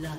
blood.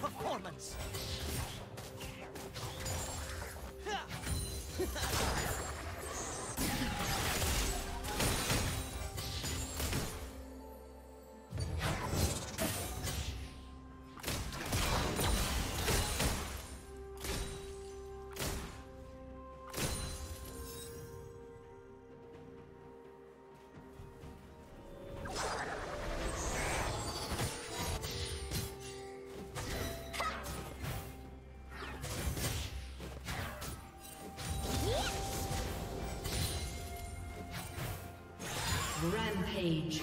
Performance. Rampage.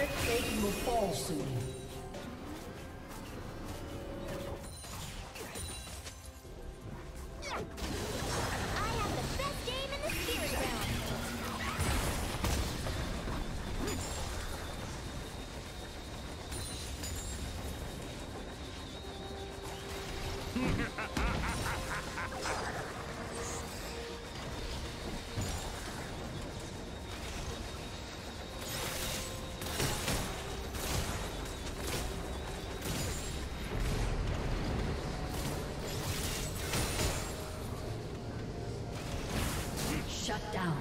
Turret plate will fall soon. Shut down.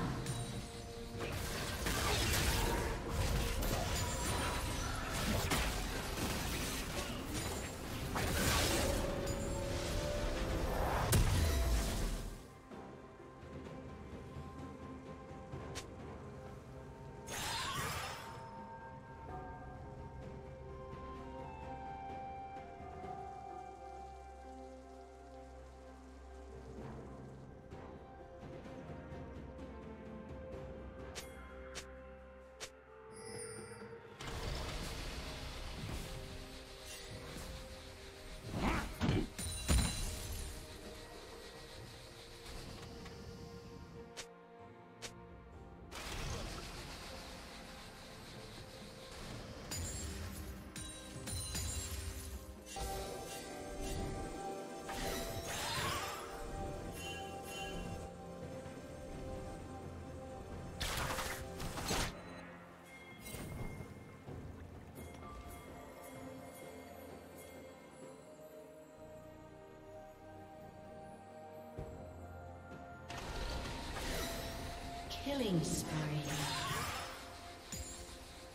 Killing spree.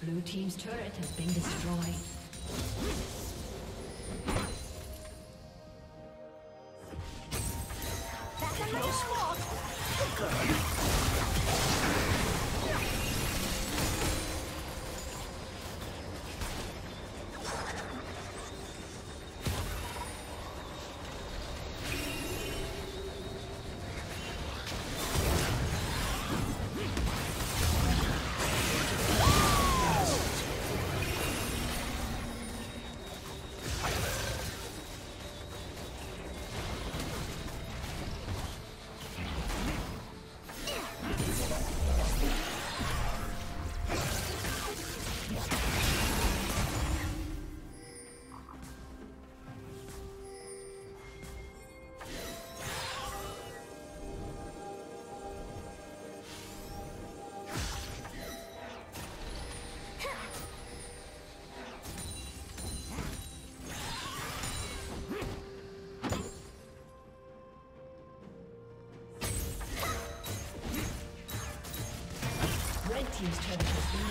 Blue team's turret has been destroyed. Team's turret has been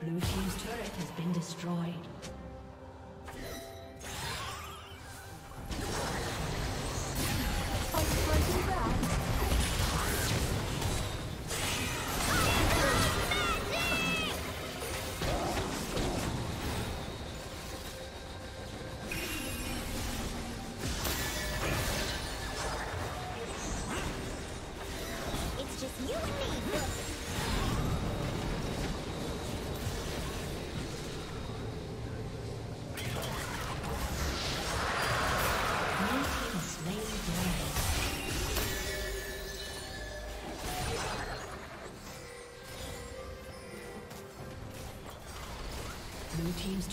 Blue team's turret has been destroyed. Blue team's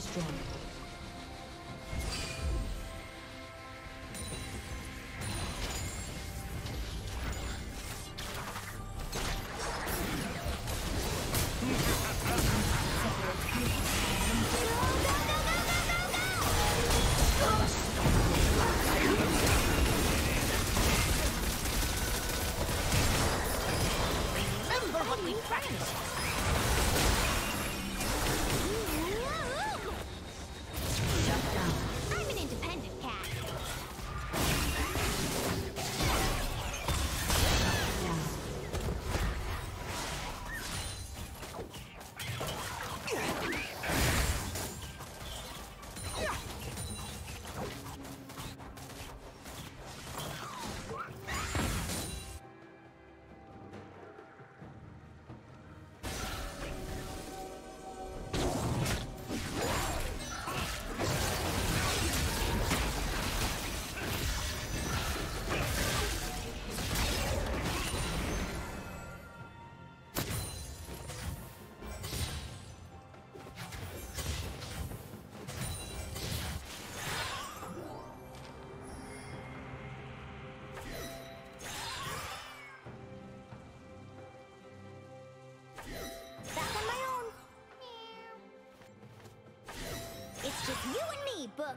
destroyed. Book.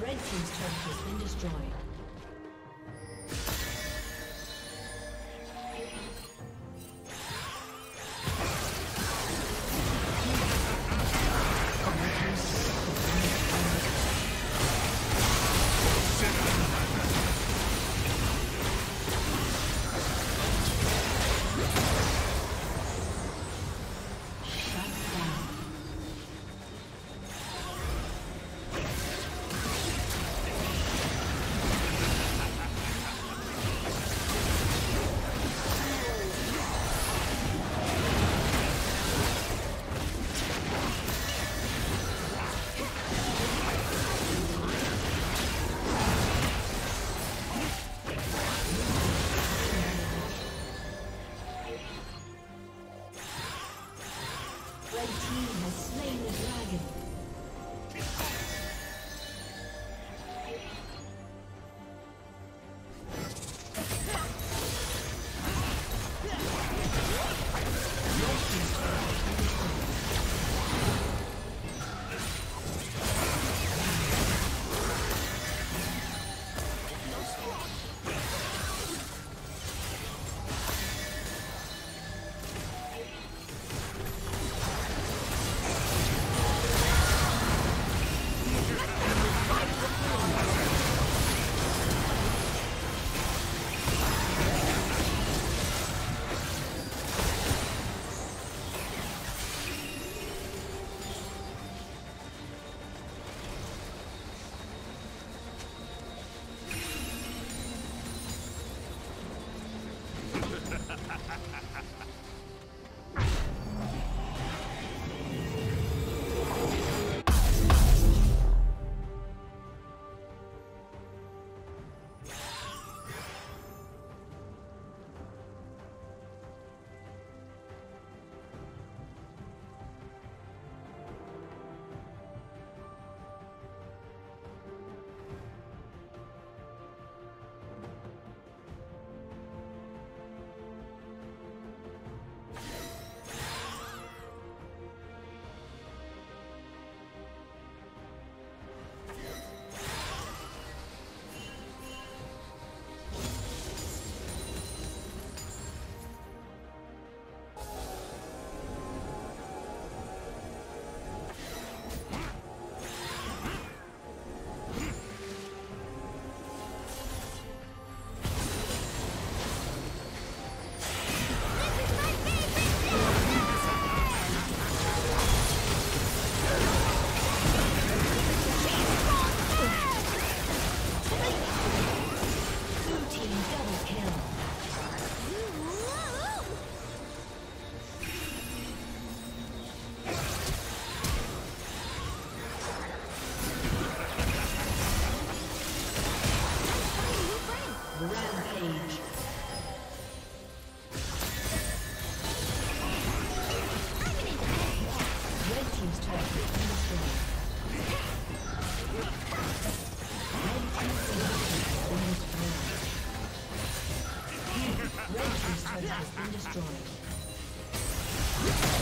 Red team's turret has been destroyed. Rampage. Red team's turret has been destroyed.